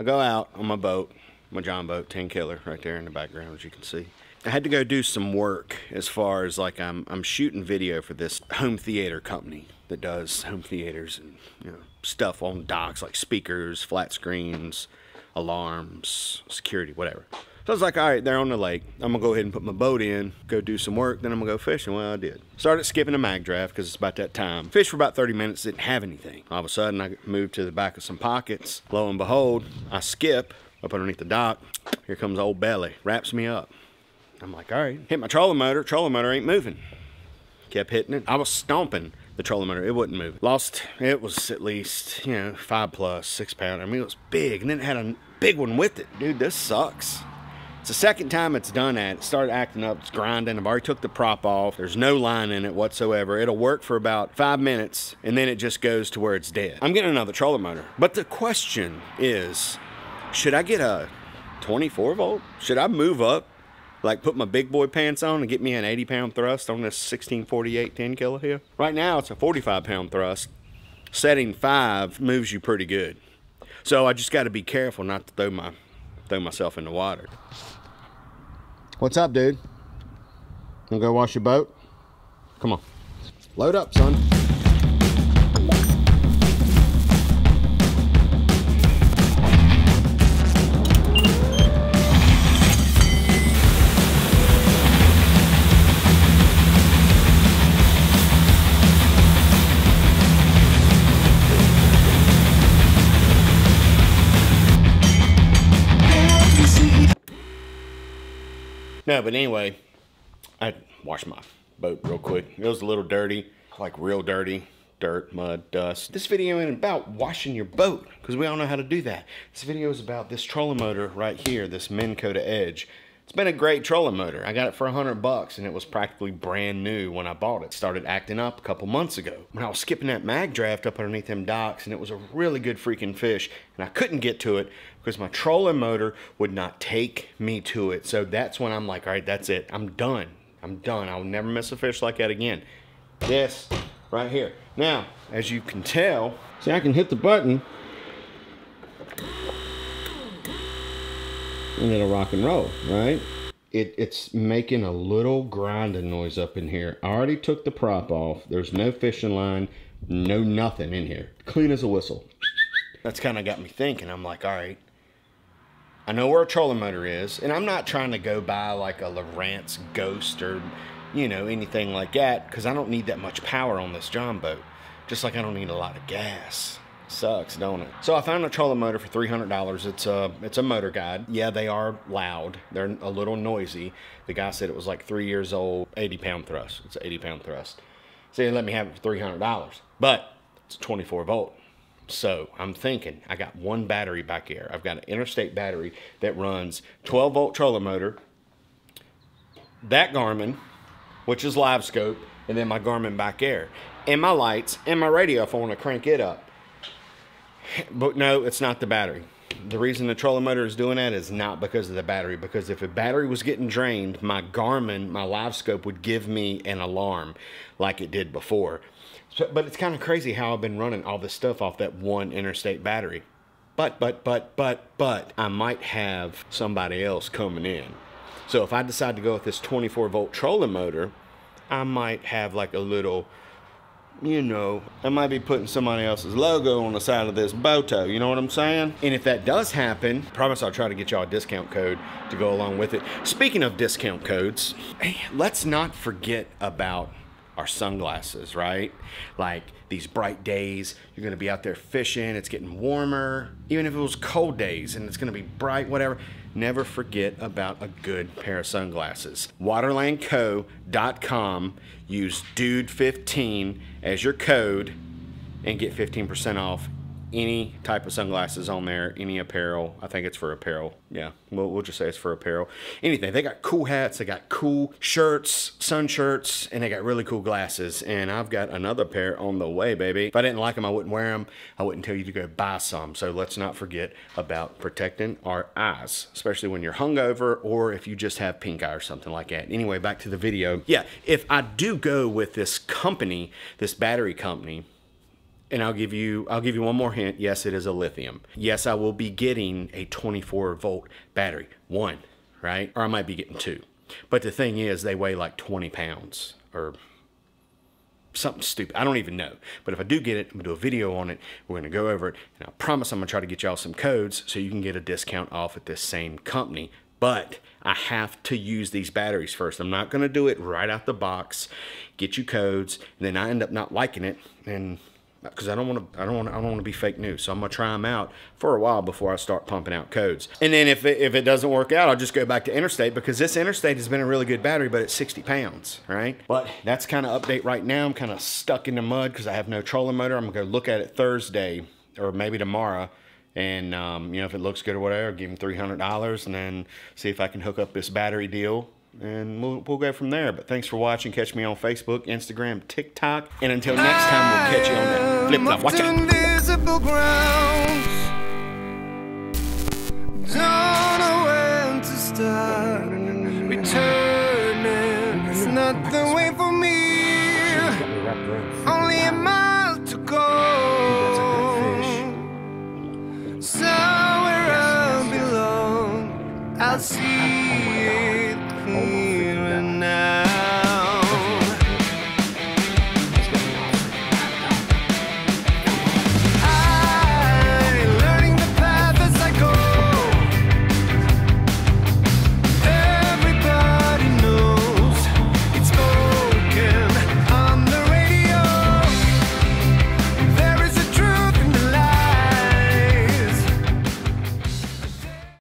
I go out on my boat, my John boat, Tenkiller, right there in the background, as you can see. I had to go do some work as far as like I'm shooting video for this home theater company that does home theaters and, you know, stuff on docks like speakers, flat screens, alarms, security, whatever. So I was like, all right, they're on the lake. I'm gonna go ahead and put my boat in, go do some work, then I'm gonna go fishing. Well, I did. Started skipping a mag draft because it's about that time. Fished for about 30 minutes, didn't have anything. All of a sudden, I moved to the back of some pockets. Lo and behold, I skip up underneath the dock. Here comes old Belly, wraps me up. I'm like, all right. Hit my trolling motor ain't moving. Kept hitting it. I was stomping the trolling motor, it wouldn't move. Lost, it was at least, you know, 5+, 6 pounder. I mean, it was big, and then it had a big one with it. Dude, this sucks. It's the second time it's done that. It started acting up, it's grinding. I've already took the prop off. There's no line in it whatsoever. It'll work for about 5 minutes, and then it just goes to where it's dead. I'm getting another trolling motor. But the question is, should I get a 24 volt? Should I move up? Like put my big boy pants on and get me an 80-pound thrust on this 1648 Tenkiller here. Right now it's a 45-pound thrust. Setting 5 moves you pretty good. So I just gotta be careful not to throw myself in the water. What's up, dude? Gonna go wash your boat? Come on. Load up, son. No, but anyway, I washed my boat real quick. It was a little dirty, like real dirty. Dirt, mud, dust. This video ain't about washing your boat, because we all know how to do that. This video is about this trolling motor right here, this Minn Kota Edge. It's been a great trolling motor. I got it for $100 and it was practically brand new when I bought it. Started acting up a couple months ago. When I was skipping that mag draft up underneath them docks, and it was a really good freaking fish, and I couldn't get to it because my trolling motor would not take me to it. So that's when I'm like, all right, that's it. I'm done. I'm done. I'll never miss a fish like that again. This right here. Now, as you can tell, see, I can hit the button and it'll rock and roll, right? It's making a little grinding noise up in here. I already took the prop off. There's no fishing line, no nothing in here. Clean as a whistle. That's kind of got me thinking. I'm like, all right, I know where a trolling motor is, and I'm not trying to go buy like a Lowrance Ghost or, you know, anything like that, because I don't need that much power on this John boat. Just like I don't need a lot of gas. Sucks, don't it? So I found a trolling motor for $300. It's a MotorGuide. Yeah, they are loud. They're a little noisy. The guy said it was like 3 years old, 80-pound thrust. It's an 80-pound thrust. So they let me have it for $300. But it's 24 volt. So I'm thinking, I got one battery back here. I've got an Interstate battery that runs 12-volt trolling motor, that Garmin, which is LiveScope, and then my Garmin back air, and my lights, and my radio if I want to crank it up. But no, it's not the battery. The reason the trolling motor is doing that is not because of the battery, because if a battery was getting drained, my Garmin, my LiveScope would give me an alarm like it did before. So, but it's kind of crazy how I've been running all this stuff off that one Interstate battery. But, I might have somebody else coming in. So if I decide to go with this 24-volt trolling motor, I might have like a little... you know, I might be putting somebody else's logo on the side of this boto, you know what I'm saying? And if that does happen, I promise I'll try to get y'all a discount code to go along with it. Speaking of discount codes, let's not forget about our sunglasses, right? Like these bright days, you're gonna be out there fishing, it's getting warmer. Even if it was cold days and it's gonna be bright, whatever, never forget about a good pair of sunglasses. WaterlandCo.com, use DUDE15 as your code and get 15% off any type of sunglasses on there, any apparel. I think it's for apparel. Yeah, we'll just say it's for apparel. Anything. They got cool hats, they got cool shirts, sun shirts, and they got really cool glasses. And I've got another pair on the way, baby. If I didn't like them, I wouldn't wear them. I wouldn't tell you to go buy some. So let's not forget about protecting our eyes, especially when you're hungover or if you just have pink eye or something like that. Anyway, back to the video. Yeah, if I do go with this company, this battery company, And I'll give you one more hint. Yes, it is a lithium. Yes, I will be getting a 24-volt battery, one, right? Or I might be getting two. But the thing is, they weigh like 20 pounds or something stupid. I don't even know. But if I do get it, I'm going to do a video on it. We're going to go over it. And I promise I'm going to try to get y'all some codes so you can get a discount off at this same company. But I have to use these batteries first. I'm not going to do it right out the box, get you codes, and then I end up not liking it, and because I don't want to be fake news. So I'm going to try them out for a while before I start pumping out codes. And then if it doesn't work out, I'll just go back to Interstate, because this Interstate has been a really good battery, but it's 60 pounds, right? But that's kind of update right now. I'm kind of stuck in the mud because I have no trolling motor. I'm going to go look at it Thursday or maybe tomorrow. And, you know, if it looks good or whatever, give him $300 and then see if I can hook up this battery deal. And we'll go from there. But thanks for watching. Catch me on Facebook, Instagram, TikTok. And until next time, we'll catch you on that flip-flop. Watch out.